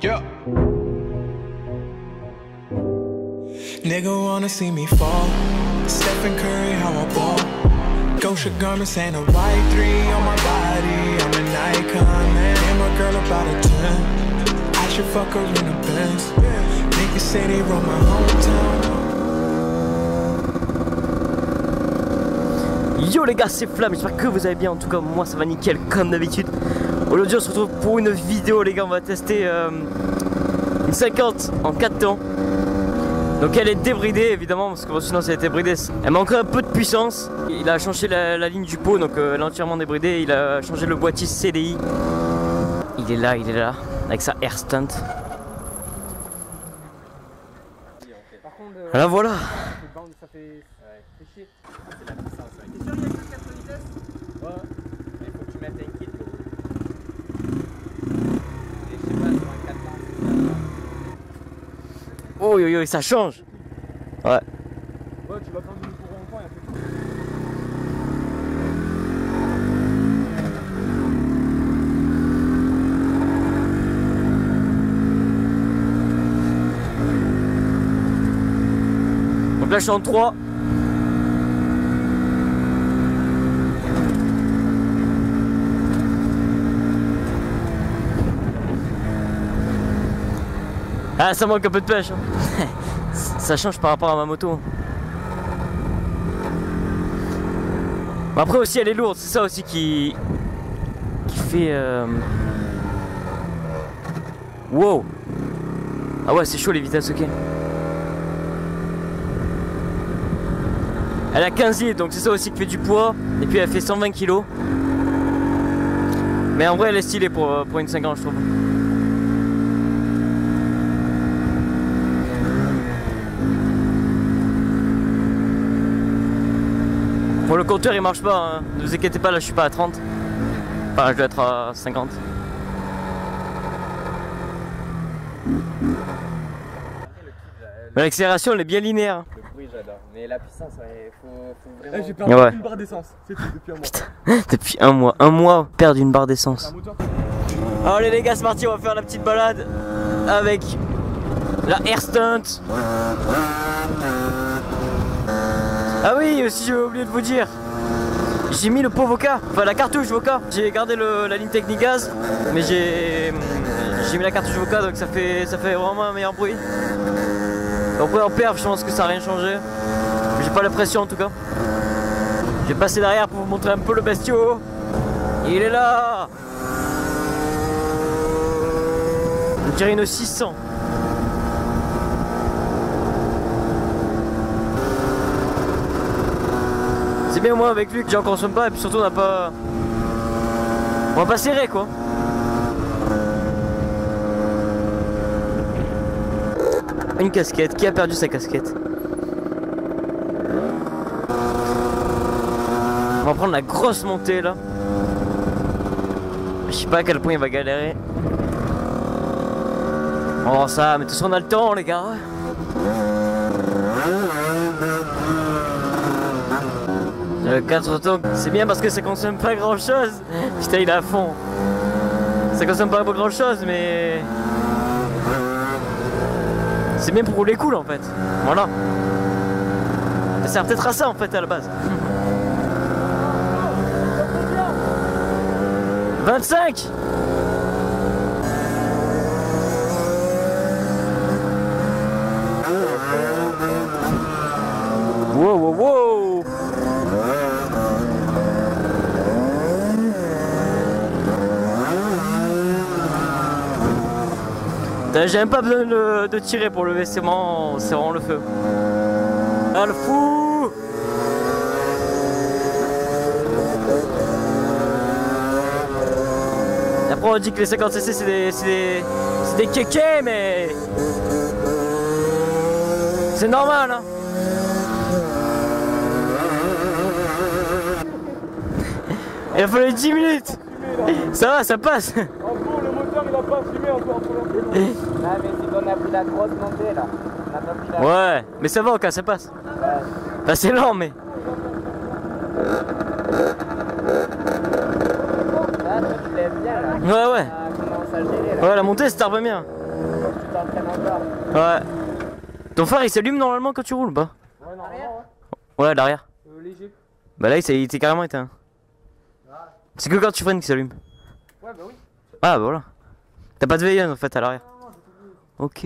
Yeah. Nigga wanna see me fall. Stephen Curry, how I ball. Gosha garments and a white three on my body. I'm an icon, man. And my girl about a 10. I should fuck her in the Benz. Niggas say they roll my hometown. Yo les gars, c'est Flamme, j'espère que vous allez bien. En tout cas moi ça va nickel comme d'habitude. Aujourd'hui on se retrouve pour une vidéo les gars. On va tester une 50 en 4 temps. Donc elle est débridée évidemment, parce que sinon si elle était bridée, elle manquait un peu de puissance. Il a changé la ligne du pot, donc elle est entièrement débridée. Il a changé le boîtier CDI. Il est là avec sa R Stunt. Alors voilà. Ça fait chier. C'est la puissance. T'es sûr qu'il y a que 4 vitesses? Ouais. Mais il faut que tu mettes un kit. Et je sais pas, sur un 4 temps. Oh yo yo, ça change. Ouais. Ouais, tu vas prendre une courant en point et après. Donc là, je suis en 3. Ah, ça manque un peu de pêche. Ça change par rapport à ma moto. Après aussi elle est lourde, c'est ça aussi qui fait... Wow. Ah ouais, c'est chaud les vitesses, ok. Elle a 15 litres, donc c'est ça aussi qui fait du poids. Et puis elle fait 120 kg. Mais en vrai elle est stylée pour une 50 je trouve. Bon, le compteur il marche pas, hein. Ne vous inquiétez pas, là je suis pas à 30. Enfin, je dois être à 50. Mais l'accélération elle est bien linéaire. Le bruit j'adore, mais la puissance, il faut vraiment... Là j'ai perdu une barre d'essence, c'est tout depuis un mois. Putain, depuis un mois, perdre une barre d'essence. Allez les gars, c'est parti, on va faire la petite balade avec la R Stunt. Ah oui, aussi j'ai oublié de vous dire, j'ai mis le pot Voca, enfin la cartouche Voca. J'ai gardé la ligne technique gaz, mais j'ai mis la cartouche Voca, donc ça fait vraiment un meilleur bruit. Après en perf, je pense que ça n'a rien changé, j'ai pas la pression en tout cas. Je vais passer derrière pour vous montrer un peu le bestiau. Il est là. On dirait une 600. C'est bien moi avec lui que j'en consomme pas, et puis surtout on n'a pas... On va pas serrer quoi. Une casquette, qui a perdu sa casquette? On va prendre la grosse montée là. Je sais pas à quel point il va galérer. Oh ça, mais de toute façon on a le temps les gars. Le 4 temps, c'est bien parce que ça consomme pas grand chose. Putain, il est à fond. Ça consomme pas grand chose, mais. C'est bien pour rouler cool en fait. Voilà. Ça sert peut-être à ça en fait à la base. 25! Wow, wow, wow! J'ai même pas besoin de tirer pour lever, c'est vraiment le feu. Ah le fou! Après on dit que les 50cc c'est des kékés, mais... C'est normal hein. Il a fallu 10 minutes. Ça va, ça passe. Il a pas fumé encore pour la... Ah mais c'est qu'on a pris la grosse montée là. On a pas pris la... Ouais, mais ça va au cas, ça passe. Bah c'est lent mais... Ah toi tu lèves bien là. Ouais ouais. Ça commence à gérer là. Ouais la montée ça tarde bien. Ouais. Ton phare il s'allume normalement quand tu roules, bah. Ouais, normalement, ouais. Ouais, l'arrière. Léger. Bah là, il était carrément éteint. Ah. C'est que quand tu freines qu'il s'allume. Ouais, bah oui. Ah, bah voilà. T'as pas de veilleuse en fait à l'arrière. Ok.